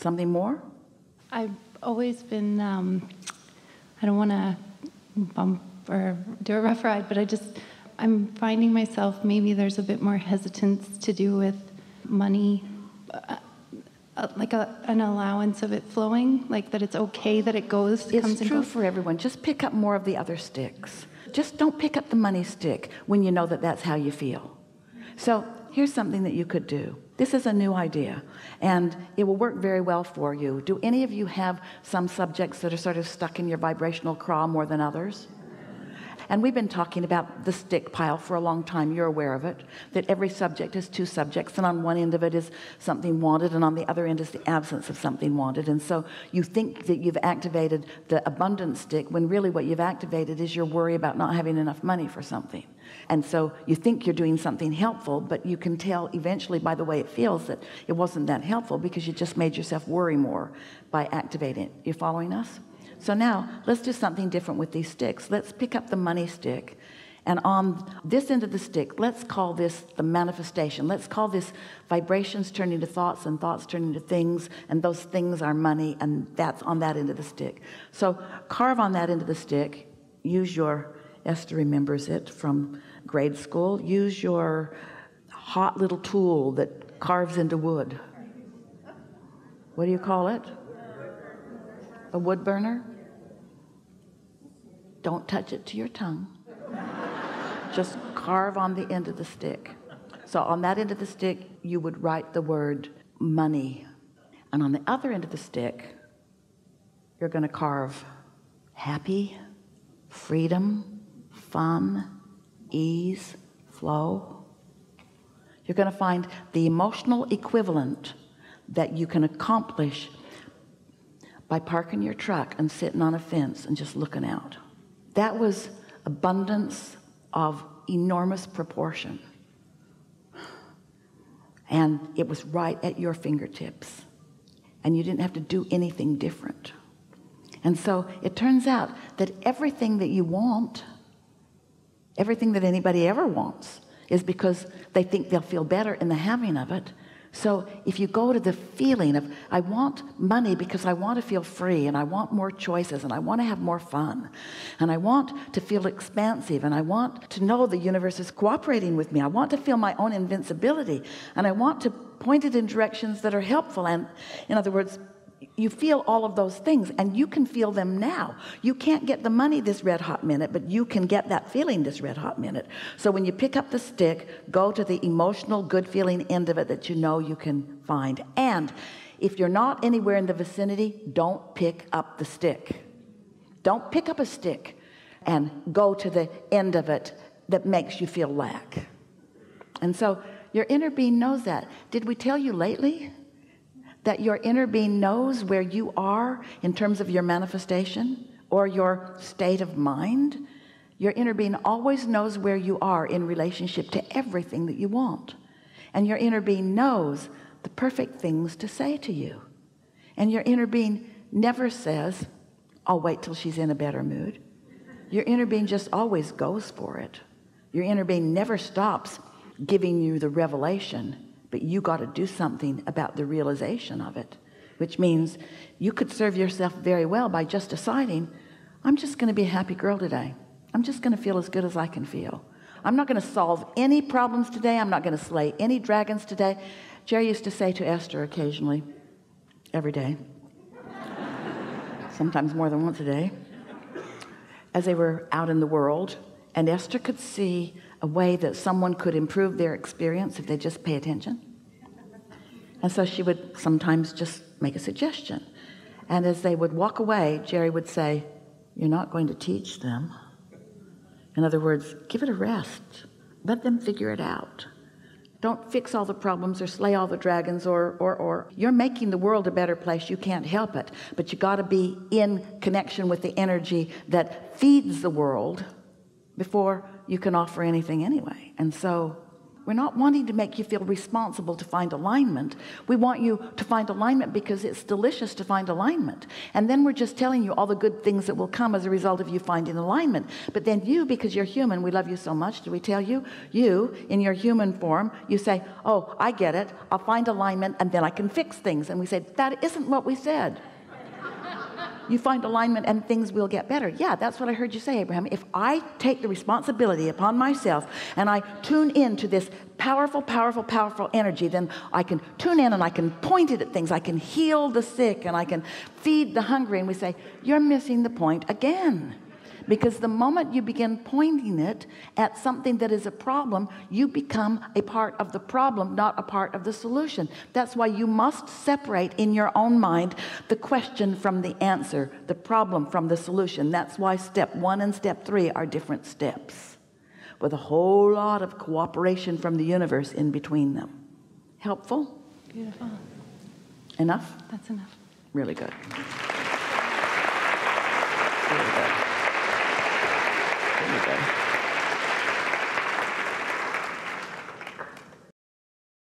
Something more? I've always been, I don't want to bump or do a rough ride, but I'm finding myself, maybe there's a bit more hesitance to do with money, like an allowance of it flowing, like that it's okay that it goes. It's true for everyone. Just pick up more of the other sticks. Just don't pick up the money stick when you know that that's how you feel. So here's something that you could do. This is a new idea, and it will work very well for you. Do any of you have some subjects that are sort of stuck in your vibrational craw more than others? And we've been talking about the stick pile for a long time. You're aware of it, that every subject is two subjects, and on one end of it is something wanted, and on the other end is the absence of something wanted. And so you think that you've activated the abundance stick, when really what you've activated is your worry about not having enough money for something. And so you think you're doing something helpful, but you can tell eventually by the way it feels that it wasn't that helpful, because you just made yourself worry more by activating it. You following us? So now let's do something different with these sticks. Let's pick up the money stick, and on this end of the stick, let's call this the manifestation. Let's call this vibrations turn into thoughts, and thoughts turn into things, and those things are money, and that's on that end of the stick. So carve on that end of the stick. Use your, Esther remembers it from grade school, use your hot little tool that carves into wood. What do you call it? A wood burner? Don't touch it to your tongue. Just carve on the end of the stick. So on that end of the stick, you would write the word money. And on the other end of the stick, you're going to carve happy, freedom, fun, ease, flow. You're going to find the emotional equivalent that you can accomplish by parking your truck and sitting on a fence and just looking out. That was abundance of enormous proportion, and it was right at your fingertips, and you didn't have to do anything different. And so it turns out that everything that you want, everything that anybody ever wants, is because they think they'll feel better in the having of it. So if you go to the feeling of, I want money because I want to feel free, and I want more choices, and I want to have more fun, and I want to feel expansive, and I want to know the universe is cooperating with me, I want to feel my own invincibility, and I want to point it in directions that are helpful. And in other words, you feel all of those things, and you can feel them now. You can't get the money this red hot minute, but you can get that feeling this red hot minute. So when you pick up the stick, go to the emotional good feeling end of it that you know you can find. And if you're not anywhere in the vicinity, don't pick up the stick. Don't pick up a stick and go to the end of it that makes you feel lack. And so your inner being knows that. Did we tell you lately that your inner being knows where you are in terms of your manifestation or your state of mind? Your inner being always knows where you are in relationship to everything that you want, and your inner being knows the perfect things to say to you, and your inner being never says, I'll wait till she's in a better mood. Your inner being just always goes for it. Your inner being never stops giving you the revelation, but you got to do something about the realization of it, which means you could serve yourself very well by just deciding, I'm just going to be a happy girl today. I'm just going to feel as good as I can feel. I'm not going to solve any problems today. I'm not going to slay any dragons today. Jerry used to say to Esther occasionally, every day, sometimes more than once a day, as they were out in the world, and Esther could see a way that someone could improve their experience if they just pay attention. And so she would sometimes just make a suggestion. And as they would walk away, Jerry would say, you're not going to teach them. In other words, give it a rest. Let them figure it out. Don't fix all the problems or slay all the dragons or. You're making the world a better place. You can't help it. But you got to be in connection with the energy that feeds the world before you can offer anything anyway. And so We're not wanting to make you feel responsible to find alignment. We want you to find alignment because it's delicious to find alignment. And then we're just telling you all the good things that will come as a result of you finding alignment. But then you, because you're human, we love you so much, do we tell you? You, in your human form, you say, oh, I get it. I'll find alignment and then I can fix things. And we say, that isn't what we said. You find alignment and things will get better. Yeah, that's what I heard you say, Abraham. If I take the responsibility upon myself and I tune into this powerful, powerful, powerful energy, then I can tune in and I can point it at things. I can heal the sick and I can feed the hungry. And we say, you're missing the point again. Because the moment you begin pointing it at something that is a problem, you become a part of the problem, not a part of the solution. That's why you must separate in your own mind the question from the answer, the problem from the solution. That's why step one and step three are different steps, with a whole lot of cooperation from the universe in between them. Helpful? Beautiful. Enough? That's enough. Really good. Really good.